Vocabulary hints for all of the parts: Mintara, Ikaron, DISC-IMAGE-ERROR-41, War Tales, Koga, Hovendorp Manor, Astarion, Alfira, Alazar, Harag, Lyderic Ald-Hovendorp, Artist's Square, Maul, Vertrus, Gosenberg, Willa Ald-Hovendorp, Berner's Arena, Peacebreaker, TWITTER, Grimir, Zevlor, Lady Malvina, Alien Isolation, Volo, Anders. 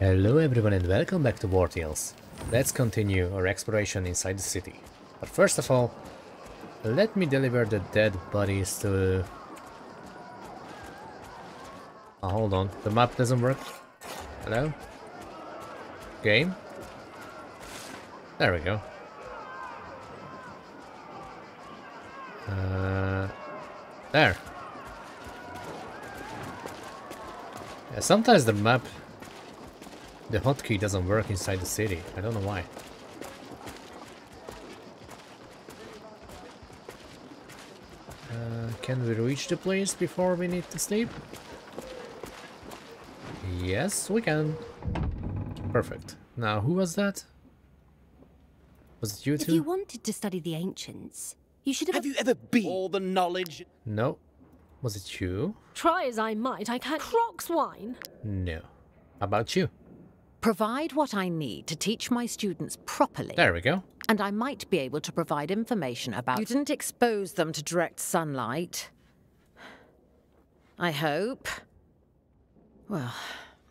Hello everyone and welcome back to War Tales. Let's continue our exploration inside the city. But first of all, let me deliver the dead bodies to... Oh, hold on, the map doesn't work. Hello? Game? There we go. There. Yeah, sometimes the map... The hotkey doesn't work inside the city. I don't know why. Can we reach the place before we need to sleep? Yes, we can. Perfect. Now, who was that? Was it you two? If you wanted to study the ancients, you should have... Have you ever been? All the knowledge... No. Was it you? Try as I might, I can't... Croc's wine! No. How about you? Provide what I need to teach my students properly. There we go. And I might be able to provide information about... You didn't expose them to direct sunlight. I hope. Well,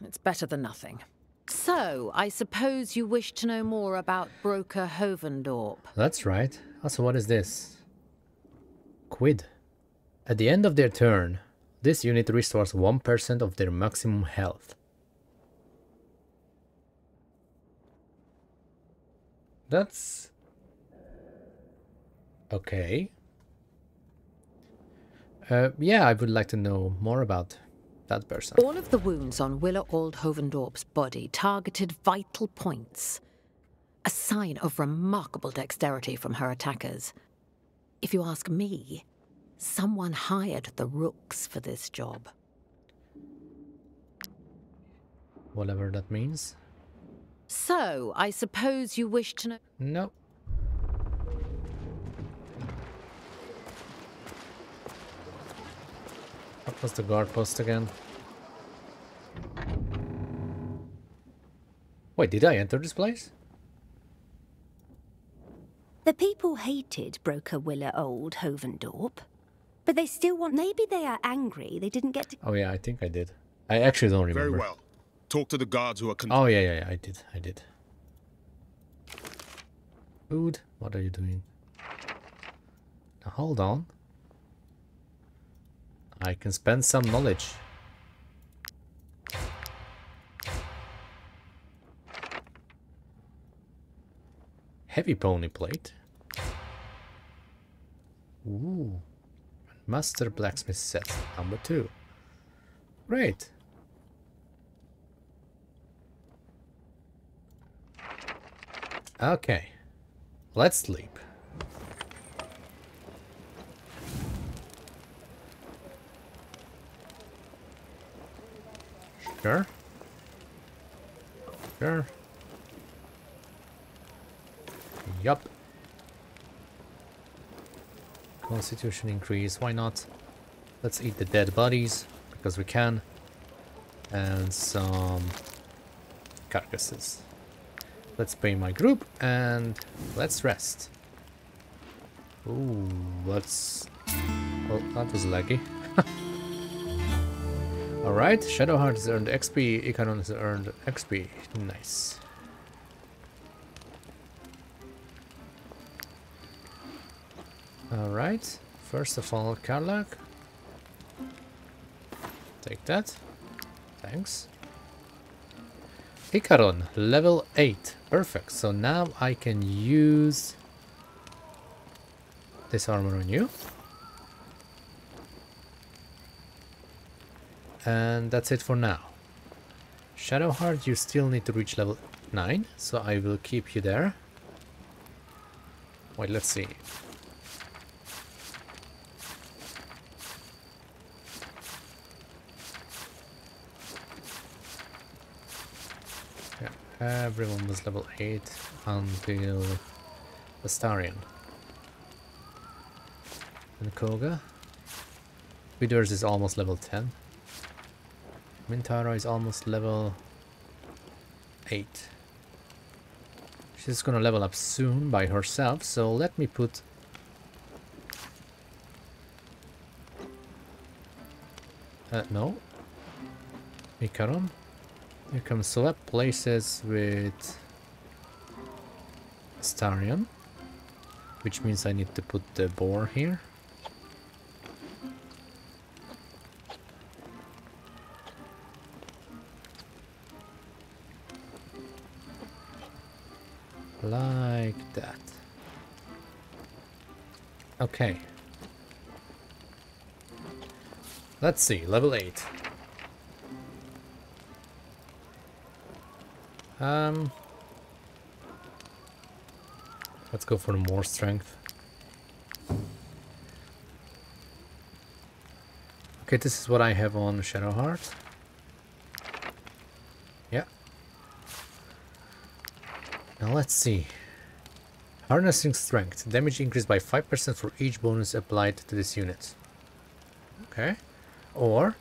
it's better than nothing. So, I suppose you wish to know more about Broker Hovendorp. That's right. Also, what is this? Quid. At the end of their turn, this unit restores 1% of their maximum health. That's... okay. Yeah, I would like to know more about that person. All of the wounds on Willa Ald-Hovendorp's body targeted vital points. A sign of remarkable dexterity from her attackers. If you ask me, someone hired the rooks for this job. Whatever that means. So, I suppose you wish to know... No. What was the guard post again? Wait, did I enter this place? The people hated Broker Willa Ald-Hovendorp, but they still want... Maybe they are angry they didn't get to... Oh yeah, I think I did. I actually don't remember. Very well. Talk to the guards who are... Oh, yeah, I did. Food, what are you doing? Now, hold on. I can spend some knowledge. Heavy pony plate. Ooh. Master blacksmith set, number 2. Great. Okay, let's sleep. Sure. Sure. Yup. Constitution increase, why not? Let's eat the dead bodies, because we can. And some carcasses. Let's pay my group and let's rest. Ooh, let's... Oh, that was laggy. Alright, Shadowheart has earned XP, Ikaron has earned XP. Nice. Alright, first of all, Karlach. Take that. Thanks. Ikaron, level 8. Perfect. So now I can use this armor on you. And that's it for now. Shadowheart, you still need to reach level 9. So I will keep you there. Wait, let's see. Everyone was level 8 until Astarion. And Koga. Widers is almost level 10. Mintara is almost level 8. She's gonna level up soon by herself, so let me put... No. Ikaron. You can select places with Astarion, which means I need to put the boar here. Like that. Okay. Let's see, level 8. Let's go for more strength. Okay, this is what I have on Shadowheart. Yeah. Now let's see. Harnessing strength. Damage increased by 5% for each bonus applied to this unit. Okay. Or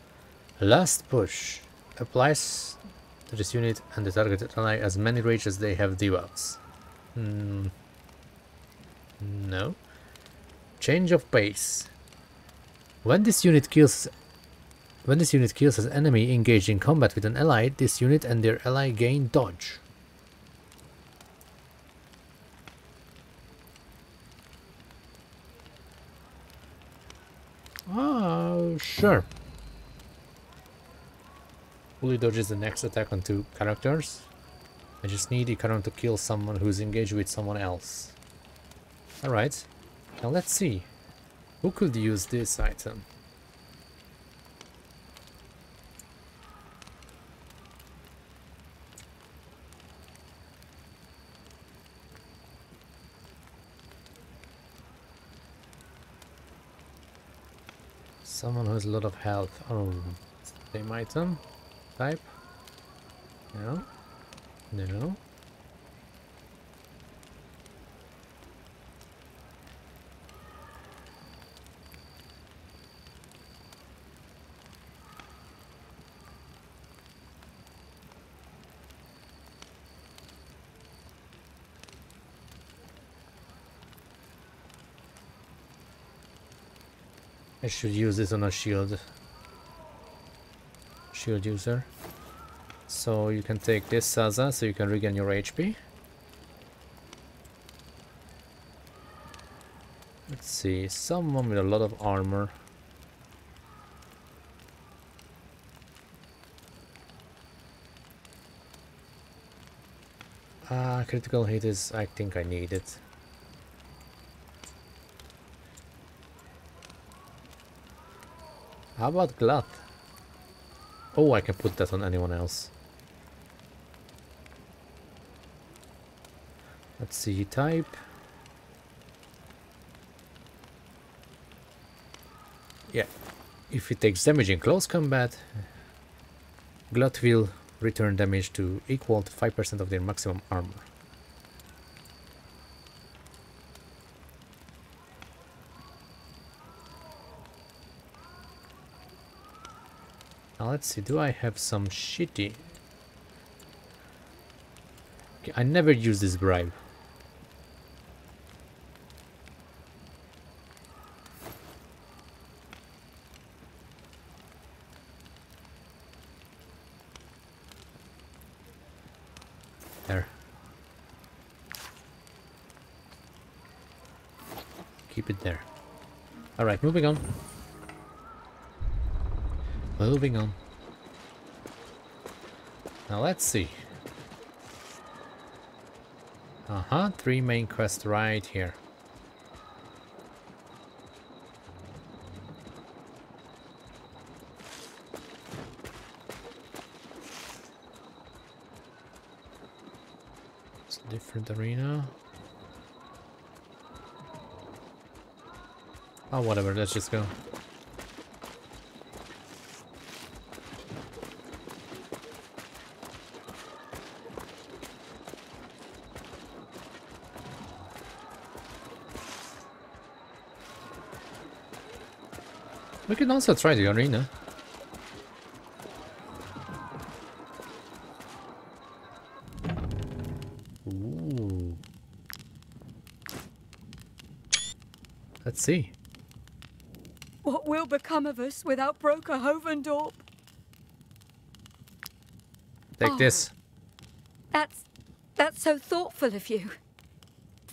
last push. Applies to this unit and the target ally as many rage as they have debuffs. No. Change of pace. When this unit kills an enemy engaged in combat with an ally, this unit and their ally gain dodge. Oh, sure. Fully dodges the next attack on 2 characters. I just need Ikaron to kill someone who's engaged with someone else. Alright, now let's see. Who could use this item? Someone who has a lot of health. Oh, same item. Type. No. No. I should use this on a shield user. So you can take this Saza, so you can regain your HP. Let's see, someone with a lot of armor. Critical hit is, I think I need it. How about Glut? Oh, I can put that on anyone else. Let's see, type. Yeah, if it takes damage in close combat, Glut will return damage to equal to 5% of their maximum armor. Let's see, do I have some shitty... Okay, I never use this bribe. There. Keep it there. Alright, moving on. Moving on. Now let's see. 3 main quests right here. It's a different arena. Oh, whatever, let's just go. We can also try the arena. Ooh. Let's see. What will become of us without Broker Hovendorp? Take this. That's so thoughtful of you.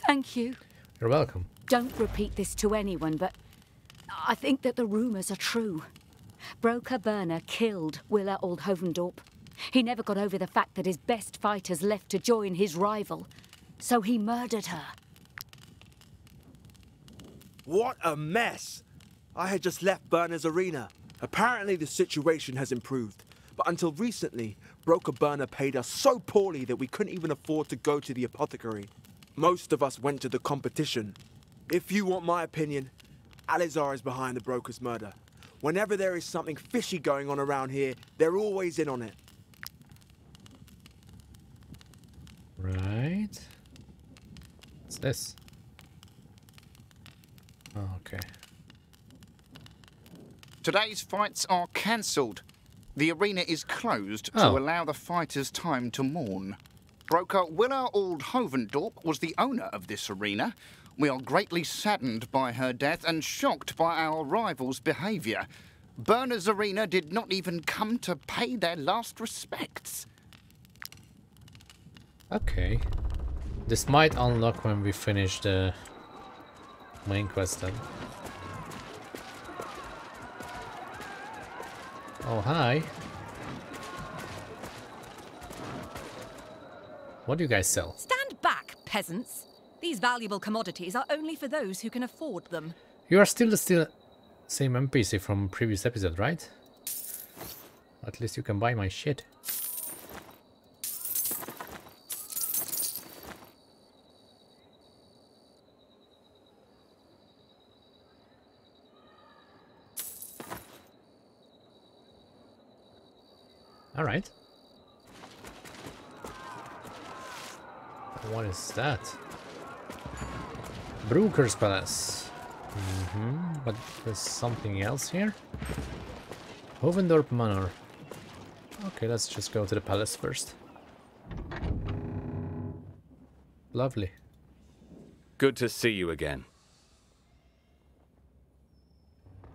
Thank you. You're welcome. Don't repeat this to anyone, but I think that the rumours are true. Broker Berner killed Willa Ald-Hovendorp. He never got over the fact that his best fighters left to join his rival, so he murdered her. What a mess! I had just left Berner's Arena. Apparently the situation has improved, but until recently, Broker Berner paid us so poorly that we couldn't even afford to go to the apothecary. Most of us went to the competition. If you want my opinion, Alazar is behind the broker's murder. Whenever there is something fishy going on around here, they're always in on it. Right. What's this? Oh, okay. Today's fights are cancelled. The arena is closed to allow the fighters time to mourn. Broker Willa Ald-Hovendorp was the owner of this arena. We are greatly saddened by her death and shocked by our rivals' behaviour. Berner's Arena did not even come to pay their last respects. Okay. This might unlock when we finish the main quest then. Oh, hi. What do you guys sell? Stand back, peasants. These valuable commodities are only for those who can afford them. You are still the same NPC from previous episode, right? At least you can buy my shit. All right. What is that? Brooker's Palace. But there's something else here. Hovendorp Manor. Okay, let's just go to the palace first. Lovely. Good to see you again.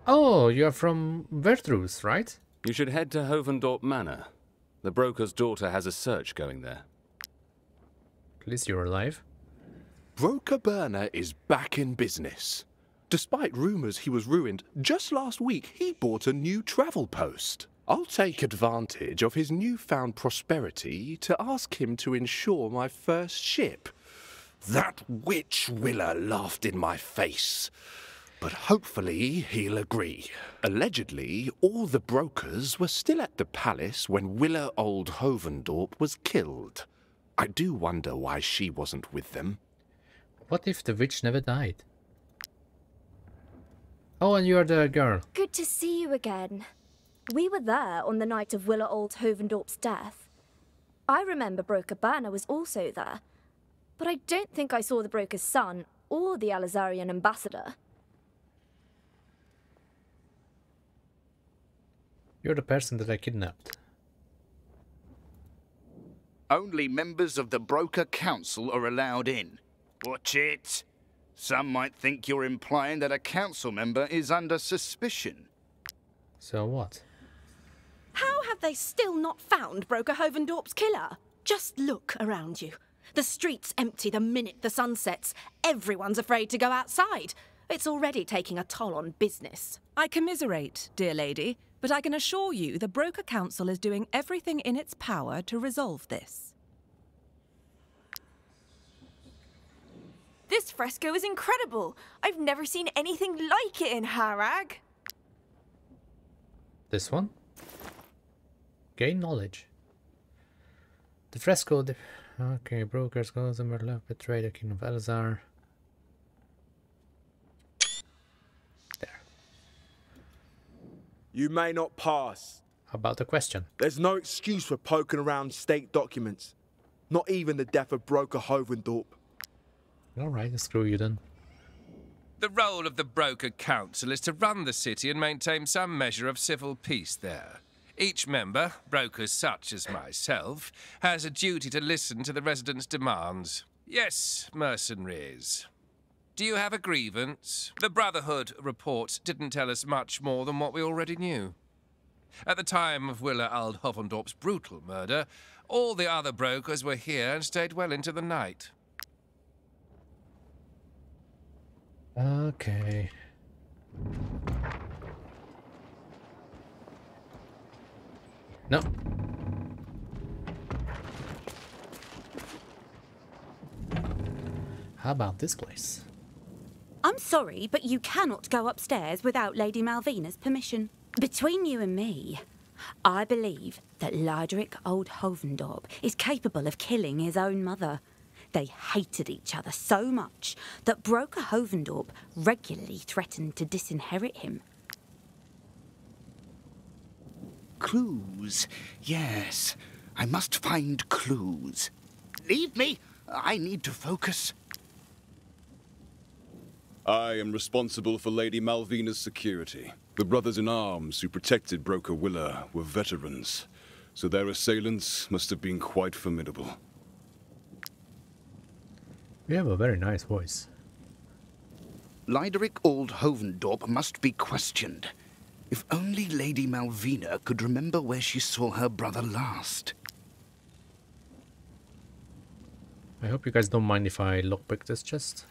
Oh, you're from Vertrus, right? You should head to Hovendorp Manor. The broker's daughter has a search going there. At least you're alive. Broker Berner is back in business. Despite rumours he was ruined, just last week he bought a new travel post. I'll take advantage of his newfound prosperity to ask him to insure my first ship. That witch Willa laughed in my face. But hopefully he'll agree. Allegedly, all the brokers were still at the palace when Willa Ald-Hovendorp was killed. I do wonder why she wasn't with them. What if the witch never died? Oh, and you're the girl. Good to see you again. We were there on the night of Willa Ald-Hovendorp's death. I remember Broker Berner was also there, but I don't think I saw the broker's son or the Alazarian ambassador. You're the person that I kidnapped. Only members of the broker council are allowed in. Watch it. Some might think you're implying that a council member is under suspicion. So what? How have they still not found Broker Hovendorp's killer? Just look around you. The streets empty the minute the sun sets. Everyone's afraid to go outside. It's already taking a toll on business. I commiserate, dear lady, but I can assure you the broker council is doing everything in its power to resolve this. This fresco is incredible. I've never seen anything like it in Harag. This one? Gain knowledge. The fresco... Okay, brokers, Gosenberg, left, betray the king of Alazar. There. You may not pass. How about the question? There's no excuse for poking around state documents. Not even the death of Broker Hovendorp. Alright, screw you then. The role of the broker council is to run the city and maintain some measure of civil peace there. Each member, brokers such as myself, has a duty to listen to the residents' demands. Yes, mercenaries. Do you have a grievance? The Brotherhood reports didn't tell us much more than what we already knew. At the time of Willa Ald-Hovendorp's brutal murder, all the other brokers were here and stayed well into the night. Okay. No. How about this place? I'm sorry, but you cannot go upstairs without Lady Malvina's permission. Between you and me, I believe that Lyderic Ald-Hovendorp is capable of killing his own mother. They hated each other so much that Broker Hovendorp regularly threatened to disinherit him. Clues. Yes, I must find clues. Leave me. I need to focus. I am responsible for Lady Malvina's security. The brothers in arms who protected Broker Willa were veterans, so their assailants must have been quite formidable. You have a very nice voice. Lyderic Ald-Hovendorp must be questioned. If only Lady Malvina could remember where she saw her brother last. I hope you guys don't mind if I lockpick this chest.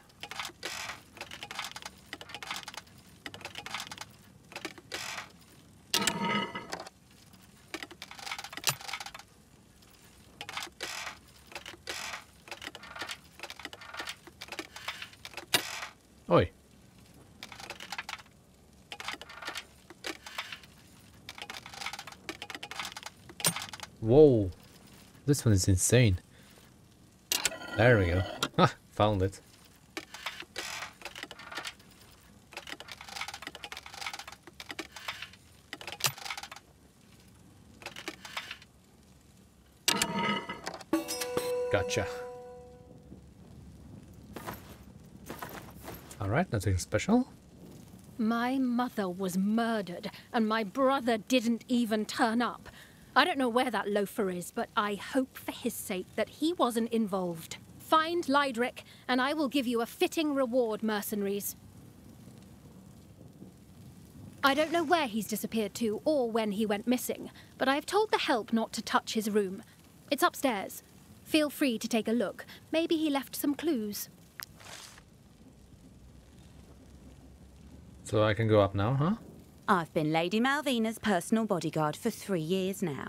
Oi. Whoa, this one is insane. There we go. Ha, found it. Gotcha. Alright, nothing special. My mother was murdered, and my brother didn't even turn up. I don't know where that loafer is, but I hope for his sake that he wasn't involved. Find Lyderic, and I will give you a fitting reward, mercenaries. I don't know where he's disappeared to or when he went missing, but I've told the help not to touch his room. It's upstairs. Feel free to take a look. Maybe he left some clues. So I can go up now, huh? I've been Lady Malvina's personal bodyguard for 3 years now.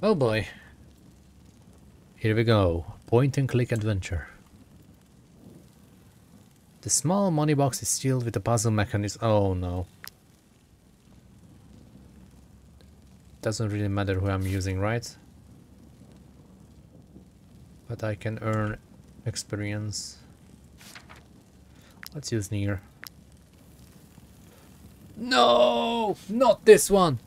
Oh boy. Here we go. Point-and-click adventure. The small money box is sealed with a puzzle mechanism. Oh no. Doesn't really matter who I'm using, right? But I can earn experience. Let's use Nier. No! Not this one!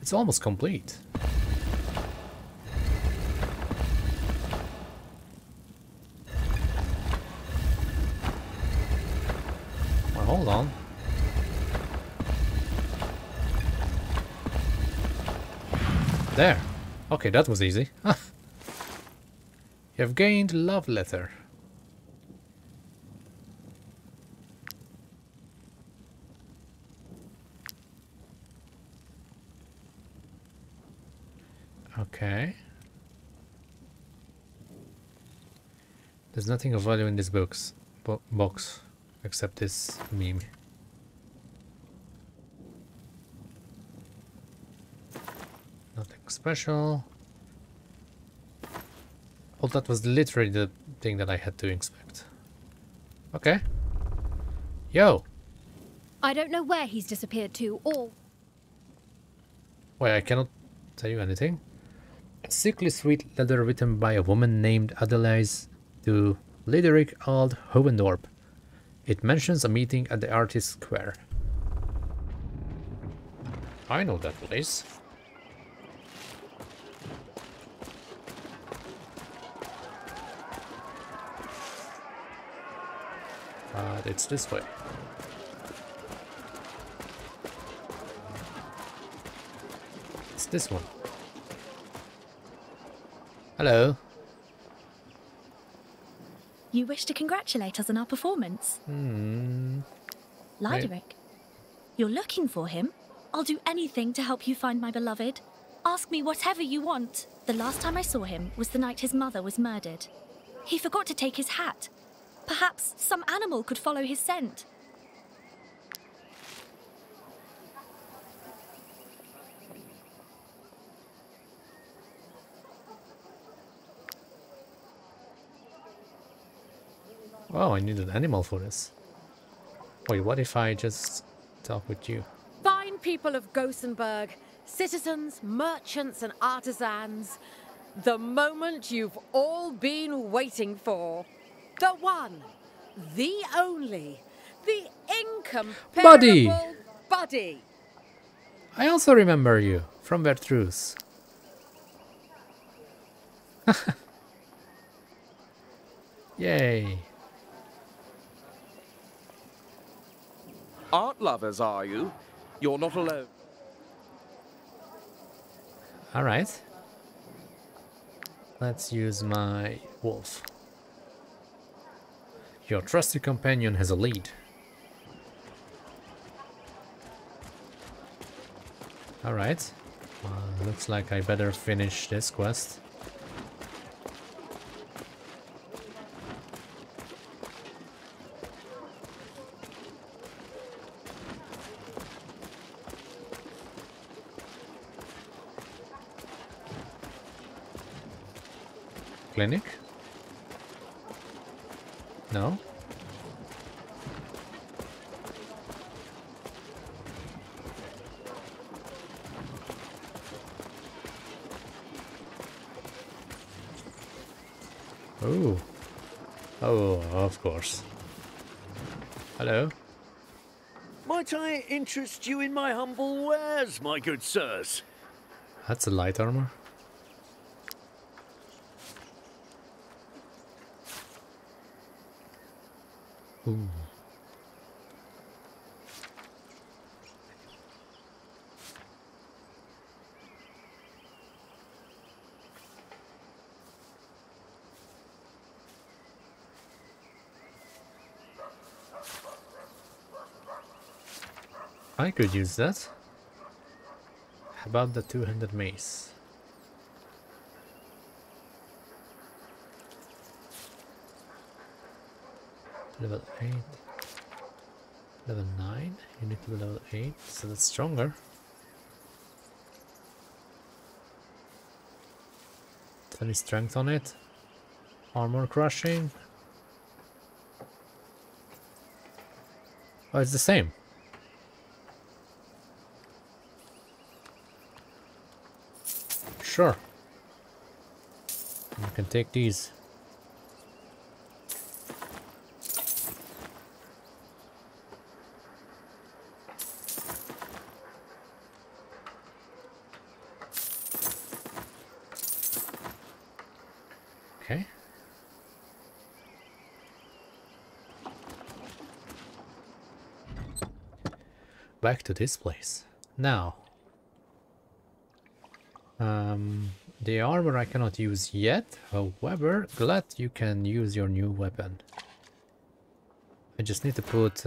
It's almost complete. Well, hold on. There. Okay, that was easy. You have gained love letter. Okay. There's nothing of value in this box except this meme. Nothing special. Oh, that was literally the thing that I had to inspect. Okay. Yo. I don't know where he's disappeared to or... Wait, I cannot tell you anything. A sickly sweet letter written by a woman named Adelaise to Lyderic Ald-Hovendorp. It mentions a meeting at the Artist's Square. I know that place. But it's this way. It's this one. Hello. You wish to congratulate us on our performance? Hmm. Lyderic, you're looking for him? I'll do anything to help you find my beloved. Ask me whatever you want. The last time I saw him was the night his mother was murdered. He forgot to take his hat. Perhaps some animal could follow his scent. Wow, I need an animal for this. Wait, what if I just talk with you? Fine people of Gosenberg, citizens, merchants and artisans, the moment you've all been waiting for. The one, the only, the incomparable Buddy. I also remember you from Vertrus. Yay. Art lovers, are you? You're not alone. All right. Let's use my wolf. Your trusty companion has a lead. All right. Looks like I better finish this quest. Clinic? No? Oh. Oh, of course. Hello? Might I interest you in my humble wares, my good sirs? That's a light armor. Ooh. I could use that. How about the two-handed mace? Level 8, level 9, you need to be level 8, so that's stronger. Is there any strength on it? Armor crushing? Oh, it's the same. Sure. You can take these. Back to this place now. The armor I cannot use yet, however, Glut, you can use your new weapon. I just need to put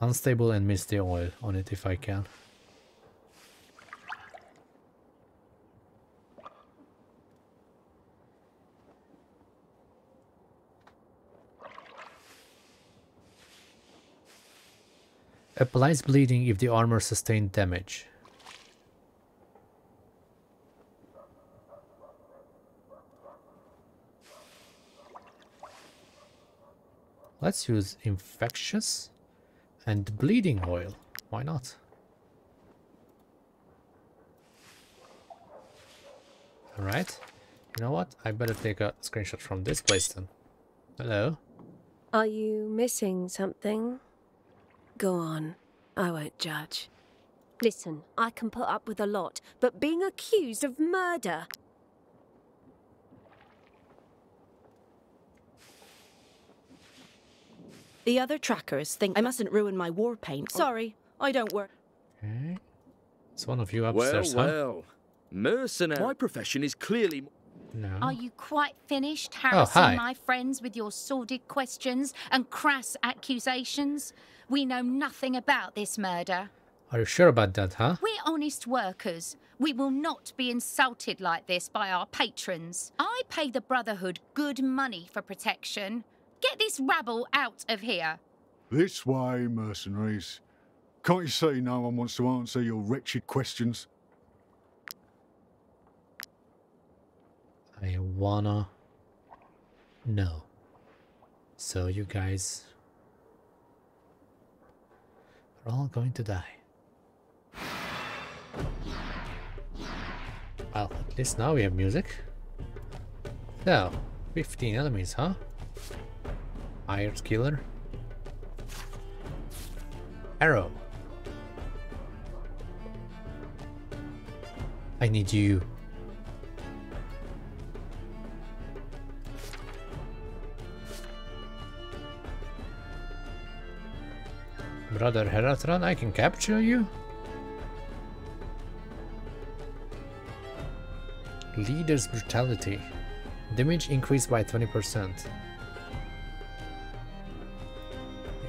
unstable and misty oil on it if I can. Applies bleeding if the armor sustained damage. Let's use infectious and bleeding oil. Why not? Alright. You know what? I better take a screenshot from this place then. Hello? Are you missing something? Go on. I won't judge. Listen, I can put up with a lot, but being accused of murder... The other trackers think I mustn't ruin my war paint. Sorry, I don't work. Okay. It's one of you upstairs, well, huh? Mercenary. My profession is clearly... No. Are you quite finished harassing my friends with your sordid questions and crass accusations? We know nothing about this murder. Are you sure about that, huh? We're honest workers. We will not be insulted like this by our patrons. I pay the Brotherhood good money for protection. Get this rabble out of here. This way, mercenaries. Can't you see no one wants to answer your wretched questions? I wanna know. So you guys are all going to die. Well, at least now we have music. So, 15 enemies, huh? Iron Killer. Arrow. I need you. Brother Heratron, I can capture you. Leader's brutality. Damage increased by 20%.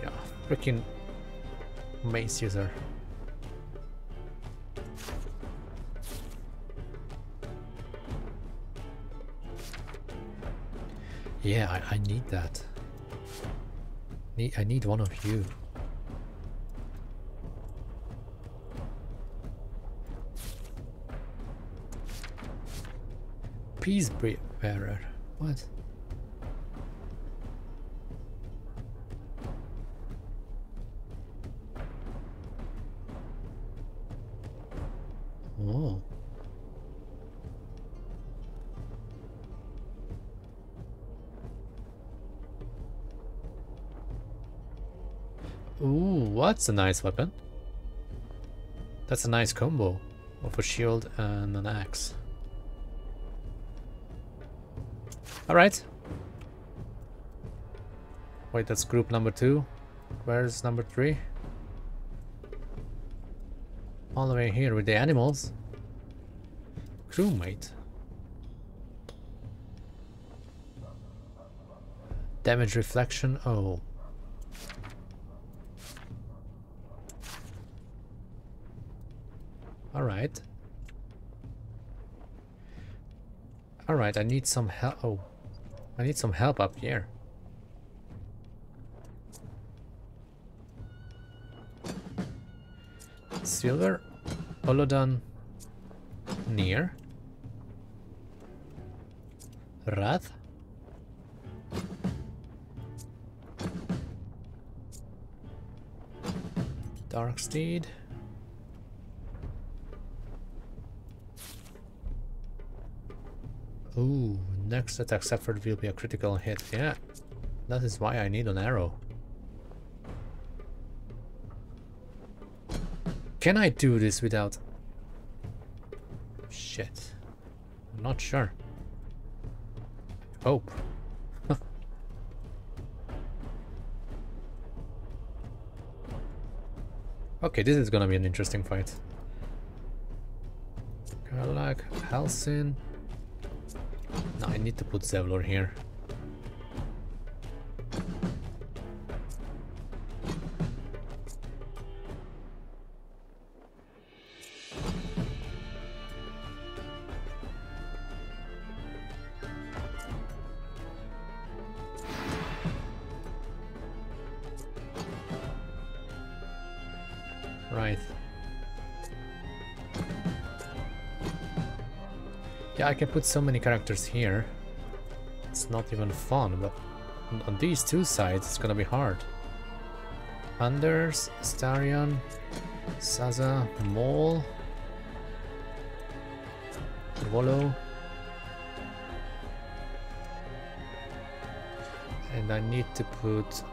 Yeah, freaking mace user. Yeah, I need that. I need one of you. Peacebreaker. What? Oh. Ooh, what's a nice weapon? That's a nice combo of a shield and an axe. Alright. Wait, that's group number 2. Where's number 3? All the way here with the animals. Crewmate. Damage reflection. Oh. Alright. Alright, I need some help. Oh. I need some help up here. Silver, Olodon, Nier, Wrath, Darksteed, ooh. Next attack suffered will be a critical hit. Yeah, that is why I need an arrow. Can I do this without... Shit. I'm not sure. Hope. Okay, this is gonna be an interesting fight. Karlach, Halsin. No, I need to put Zevlor here. Right. Yeah, I can put so many characters here. It's not even fun, but on these two sides it's gonna be hard. Anders, Astarion, Saza, Maul, Volo, and I need to put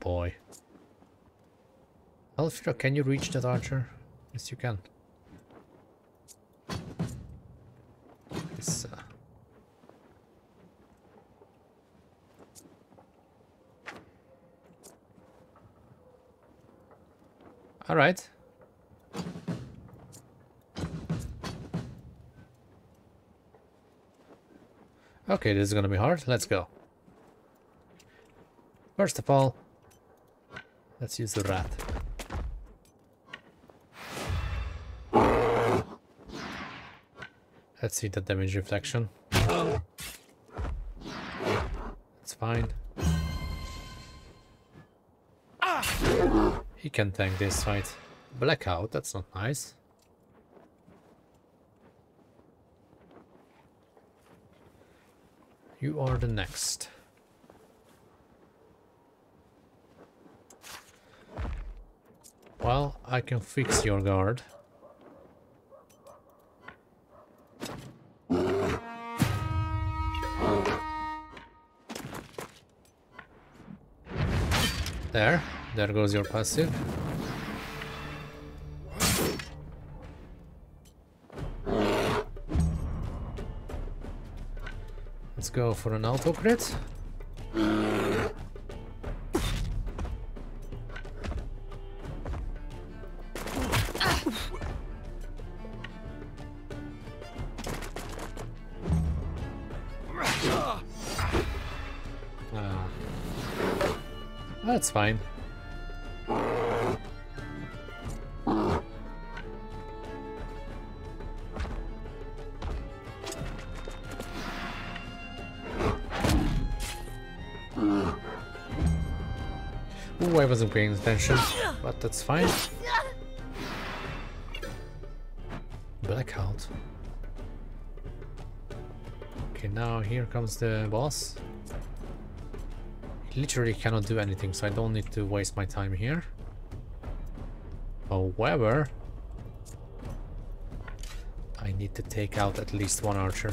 boy. Alfira, can you reach that archer? Yes, you can. This, All right. Okay, this is gonna be hard. Let's go. First of all, let's use the rat. Let's see the damage reflection. It's fine. He can tank this fight. Blackout, that's not nice. You are the next. Well, I can fix your guard. There. There goes your passive. Let's go for an auto crit. That's fine. I wasn't paying attention, but that's fine. Blackout. Okay, now here comes the boss. He literally cannot do anything, so I don't need to waste my time here. However, I need to take out at least one archer.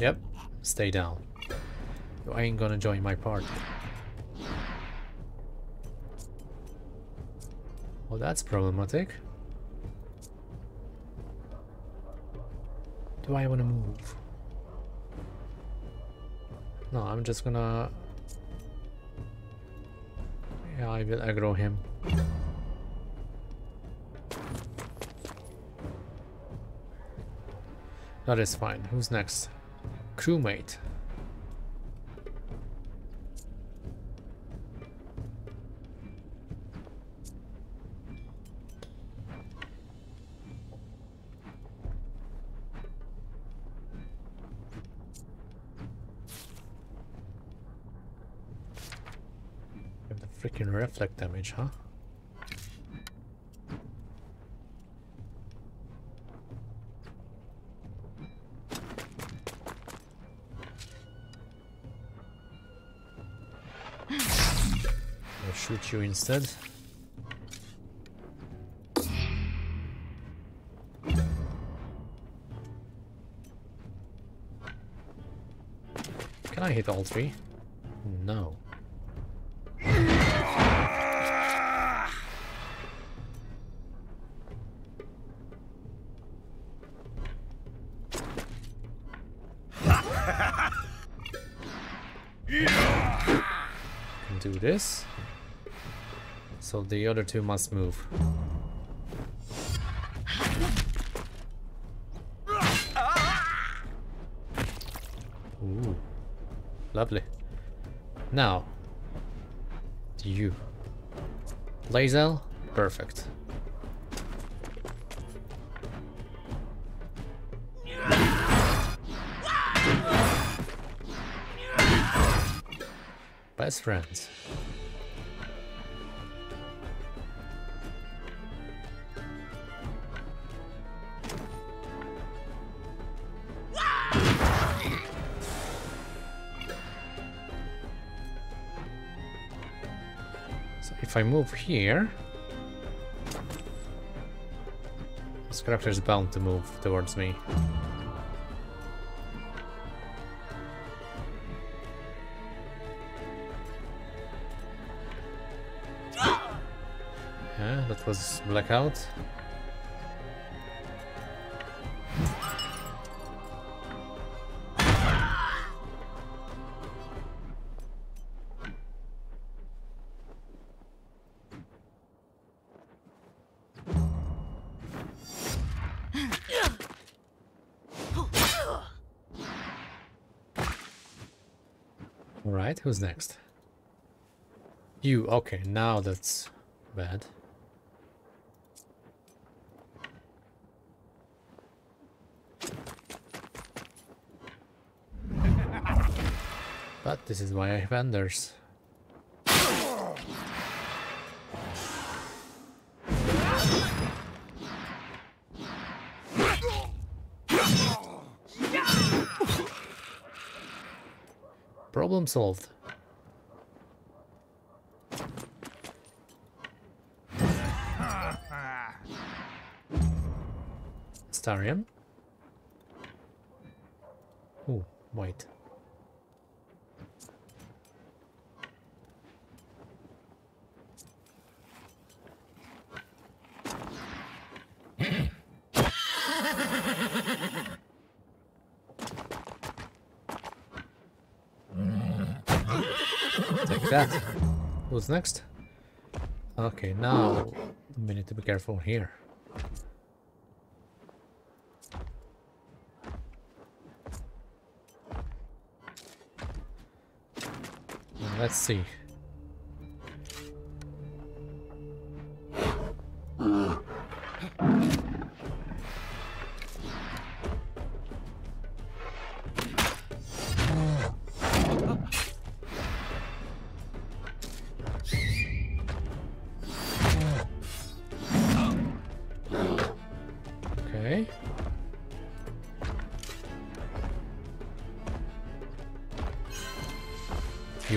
Yep, stay down. I ain't gonna join my party. Well, that's problematic. Do I wanna move? No, I'm just gonna... Yeah, I will aggro him. That is fine. Who's next? Crewmate. Give the freaking reflect damage, huh? You instead. Can I hit all three? No. Can do this. So the other two must move. Ooh, lovely. Now, you. Lazel, perfect. Best friends. If I move here, this character is bound to move towards me. Yeah, that was blackout. Alright, who's next? You, okay, now that's bad. But this is why I have Anders. Problem solved. Astarion? Oh, wait. That. Who's next? Okay, now we need to be careful here. Let's see.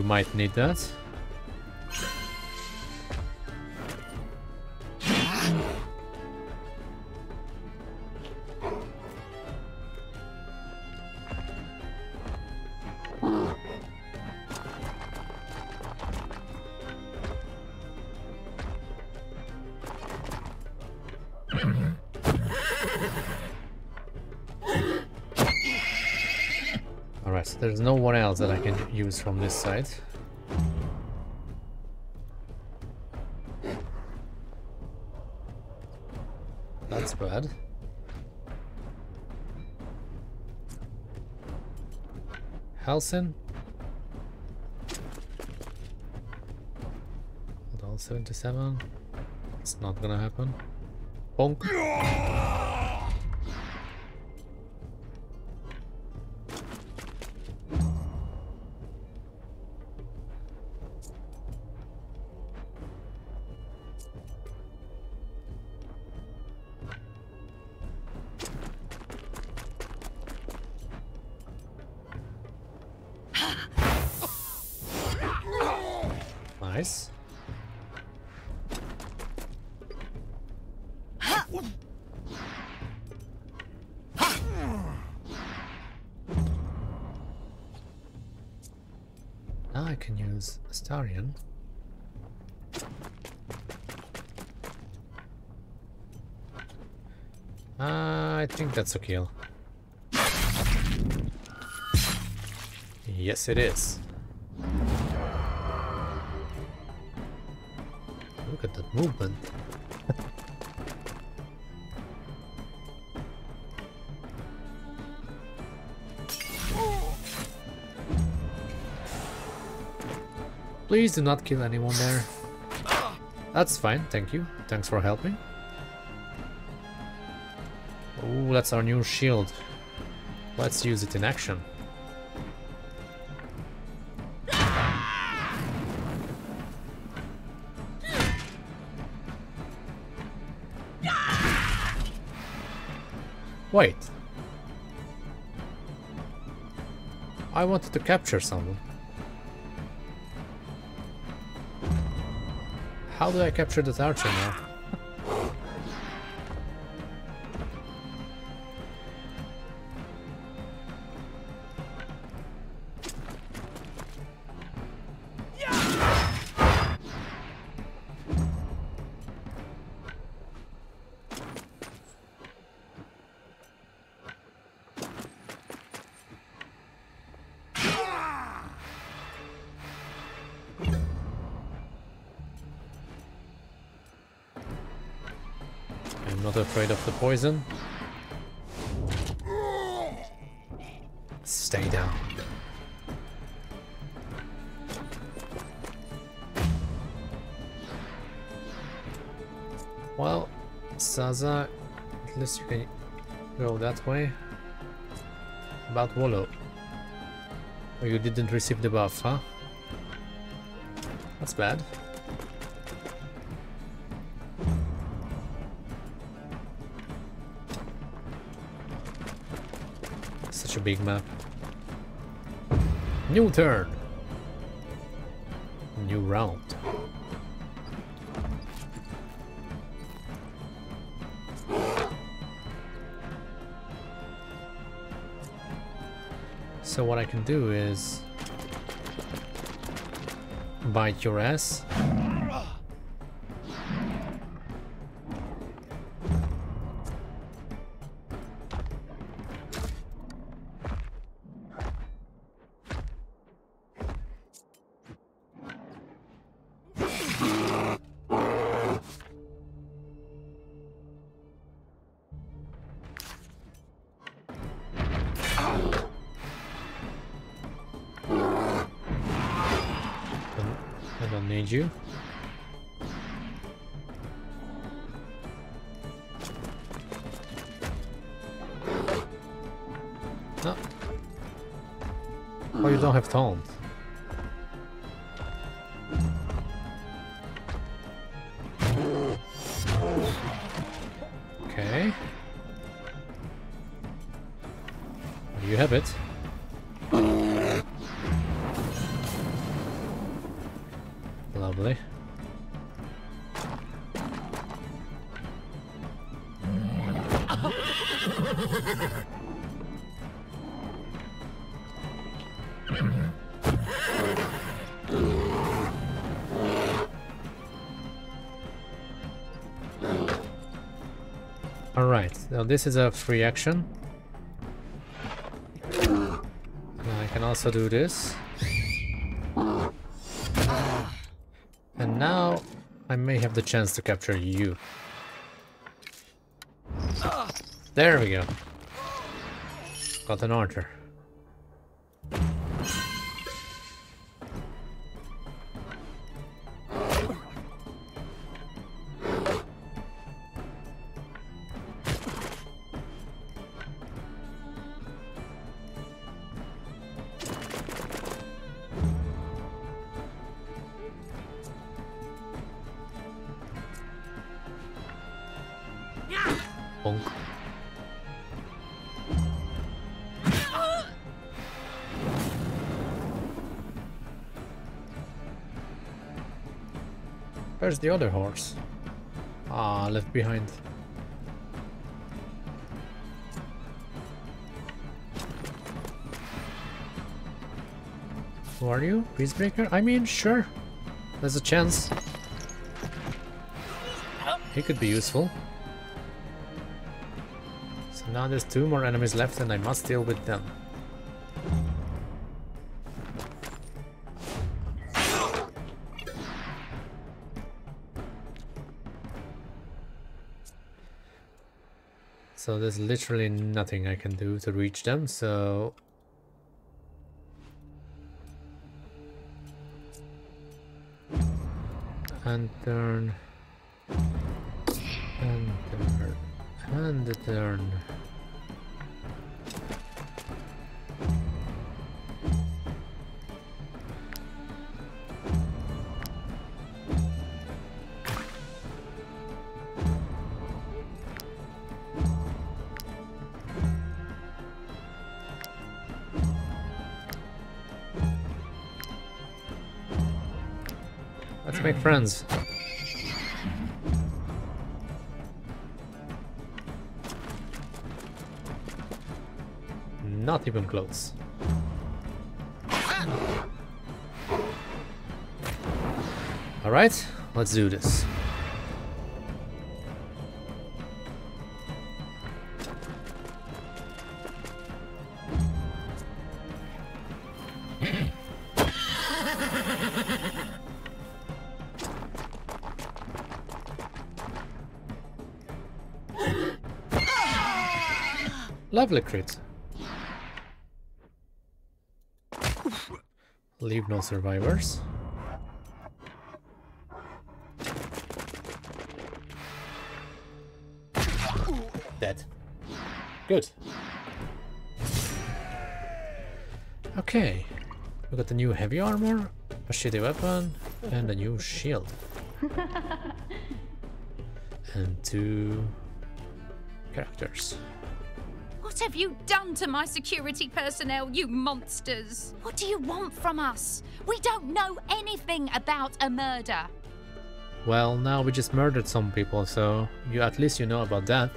Might need that. All right, so there's no one else that I can use from this side. Bad. Halsin. Hold on, 77. It's not gonna happen. Bonk. Astarion. I think that's a kill. Yes, it is. Look at that movement. Please do not kill anyone there. That's fine, thank you. Thanks for helping. Oh, that's our new shield. Let's use it in action. Wait. I wanted to capture someone. How do I capture that archer now? Poison. Stay down. Well, Saza, at least you can go that way. About Volo. Oh, you didn't receive the buff, huh? That's bad. Such a big map. New turn. New round. So what I can do is bite your ass. You. Oh. Oh, you don't have taunt. Okay. You have it. Now this is a free action. Now I can also do this. And now I may have the chance to capture you. There we go. Got an order. Where's the other horse? Ah, left behind. Who are you? Peacebreaker? I mean, sure. There's a chance. He could be useful. So now there's two more enemies left and I must deal with them. So there's literally nothing I can do to reach them, so... And turn... And turn... And turn... Make friends. Not even close. All right, let's do this. Lovely crit. Leave no survivors. Good. Okay. We got the new heavy armor, a shitty weapon, and a new shield. And 2 characters. What have you done to my security personnel, you monsters? What do you want from us? We don't know anything about a murder. Well, now we just murdered some people, so you at least you know about that.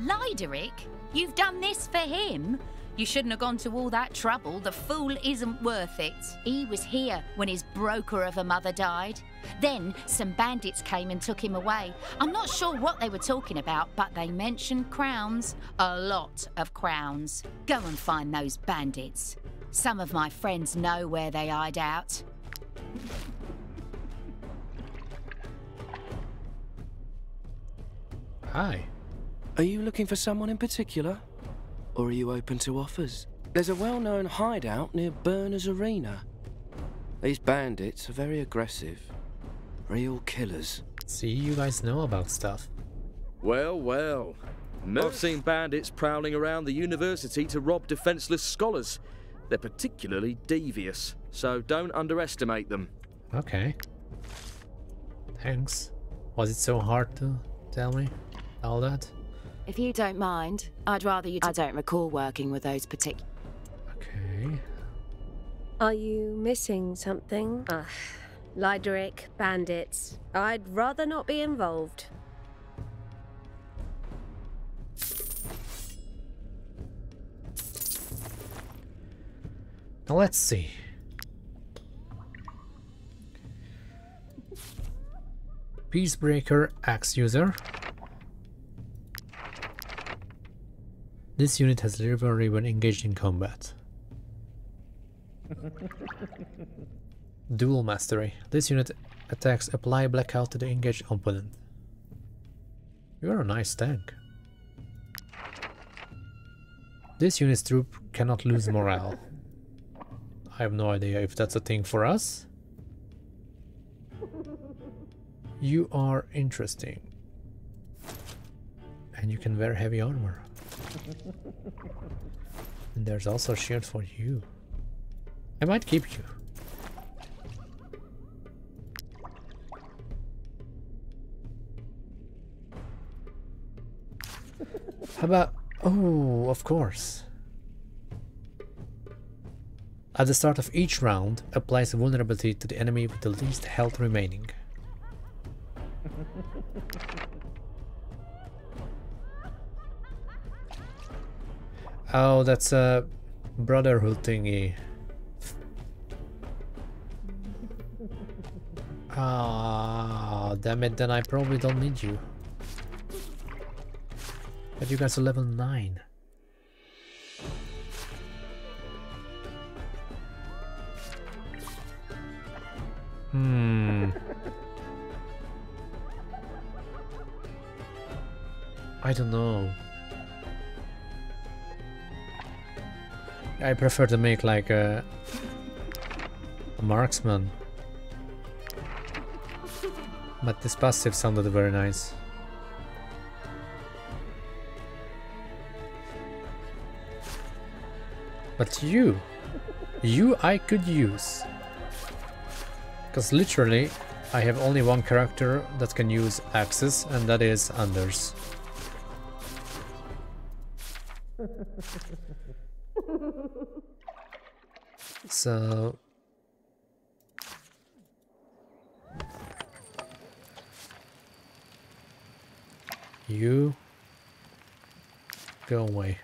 Lyderic, you've done this for him. You shouldn't have gone to all that trouble. The fool isn't worth it. He was here when his broker of a mother died. Then some bandits came and took him away. I'm not sure what they were talking about, but they mentioned crowns. A lot of crowns. Go and find those bandits. Some of my friends know where they hide out. Hi. Are you looking for someone in particular? Or are you open to offers? There's a well-known hideout near Berner's Arena. These bandits are very aggressive. Real killers. See, you guys know about stuff. Well, well. I've seen bandits prowling around the university to rob defenseless scholars. They're particularly devious, so don't underestimate them. Okay. Thanks. Was it so hard to tell me all that? If you don't mind, I'd rather you... I don't recall working with those particular... Okay. Are you missing something? Lyderic, bandits. I'd rather not be involved. Now let's see. Peacebreaker axe user. This unit has livery when engaged in combat. Dual mastery. This unit attacks apply blackout to the engaged opponent. You're a nice tank. This unit's troop cannot lose morale. I have no idea if that's a thing for us. You are interesting. And you can wear heavy armor. And there's also a shield for you. I might keep you. How about... Oh, of course. At the start of each round, applies vulnerability to the enemy with the least health remaining. Oh, that's a brotherhood thingy. Ah, damn it, then I probably don't need you. But you guys are level 9. I don't know. I prefer to make like a marksman. But this passive sounded very nice. But you I could use. Because literally I have only one character that can use axes, and that is Anders. So you go away.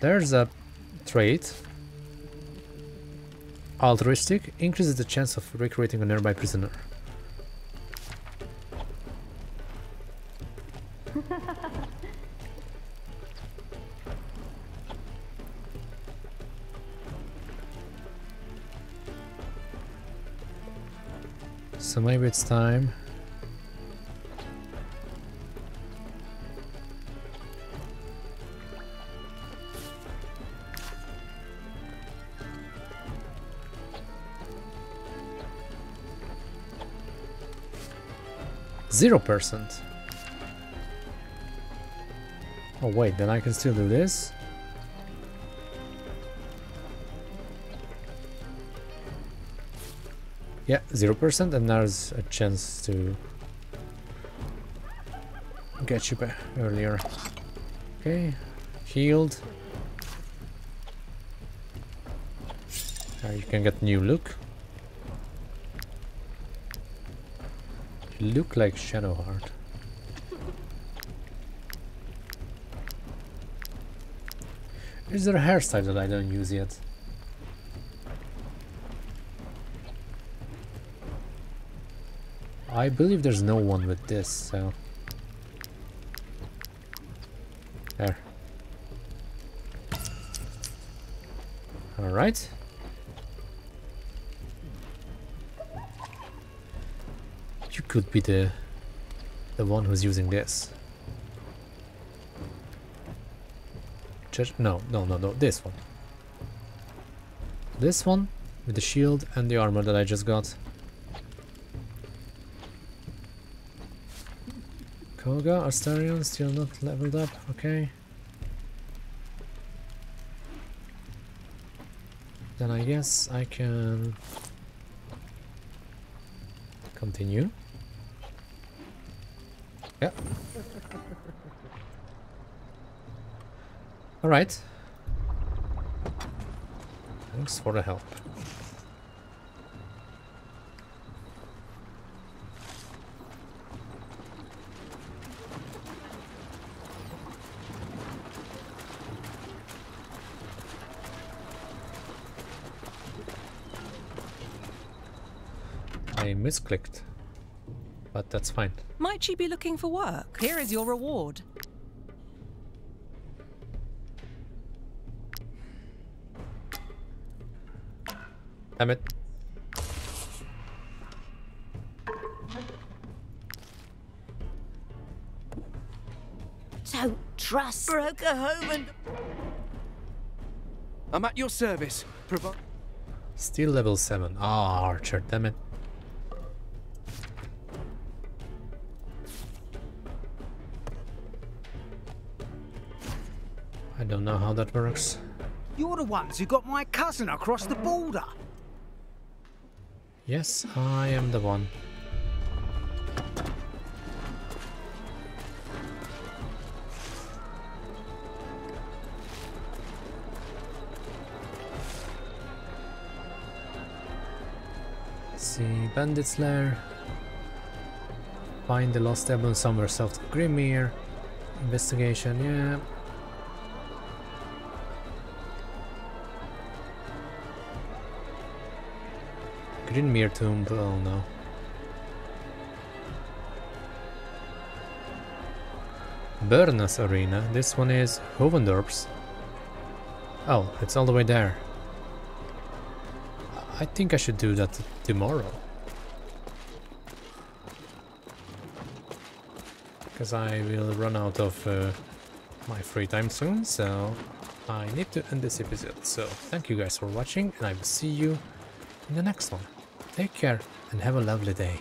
There's a trait altruistic increases the chance of recruiting a nearby prisoner. So maybe it's time. Zero %. Oh wait, then I can still do this? Yeah, 0%, and there's a chance to get you back earlier. Okay, healed. Now you can get new look. You look like Shadowheart. Is there a hairstyle that I don't use yet? I believe there's no one with this, so... There. Alright. You could be the one who's using this. No, this one. This one, with the shield and the armor that I just got. Koga, Astarion, still not leveled up, okay. Then I guess I can... continue. Yeah. Alright. Thanks for the help. I misclicked, but that's fine. Might she be looking for work? Here is your reward. Damn it. Don't trust Broker Hovendorp. I'm at your service. Still level 7. Ah, Archer, damn it. I don't know how that works. You're the ones who got my cousin across the border. Yes, I am the one. Let's see, bandit's lair. Find the lost ebon somewhere south of Grimir. Investigation, yeah. Grimir tomb, oh no. Berner's Arena, this one is Hovendorp's. Oh, it's all the way there. I think I should do that tomorrow. Because I will run out of my free time soon, so I need to end this episode. So thank you guys for watching, and I will see you in the next one. Take care and have a lovely day.